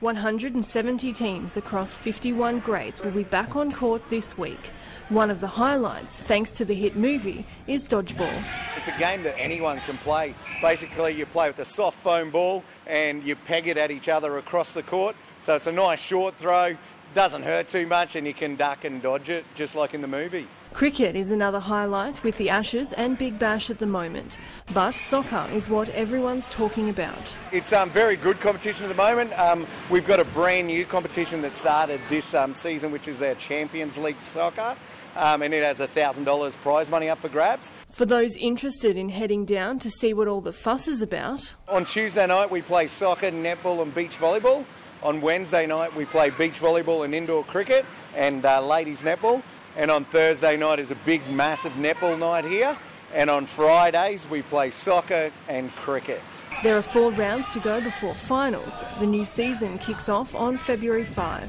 170 teams across 51 grades will be back on court this week. One of the highlights, thanks to the hit movie, is dodgeball. It's a game that anyone can play. Basically, you play with a soft foam ball and you peg it at each other across the court. So it's a nice short throw, doesn't hurt too much, and you can duck and dodge it, just like in the movie. Cricket is another highlight with the Ashes and Big Bash at the moment, but soccer is what everyone's talking about. It's a very good competition at the moment. We've got a brand new competition that started this season, which is our Champions League Soccer, and it has $1,000 prize money up for grabs. For those interested in heading down to see what all the fuss is about, on Tuesday night we play soccer, netball and beach volleyball. On Wednesday night we play beach volleyball and indoor cricket and ladies netball. And on Thursday night is a big, massive netball night here. And on Fridays, we play soccer and cricket. There are 4 rounds to go before finals. The new season kicks off on February 5.